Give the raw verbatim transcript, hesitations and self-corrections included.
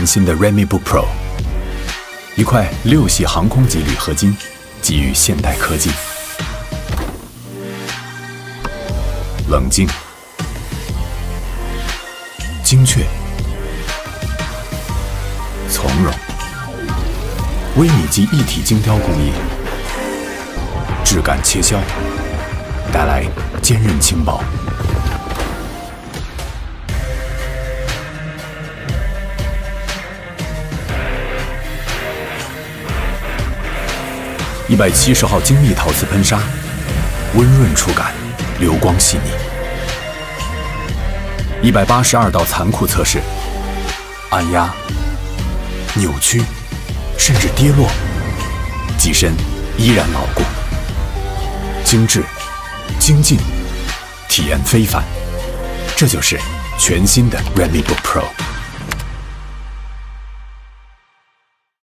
全新的 RedmiBook Pro， 一块六系航空级铝合金，基于现代科技，冷静、精确、从容，微米级一体精雕工艺，质感切削，带来坚韧轻薄。 一百七十号精密陶瓷喷砂，温润触感，流光细腻。一百八十二道残酷测试，按压、扭曲，甚至跌落，机身依然牢固。精致、精进，体验非凡。这就是全新的 RedmiBook Pro。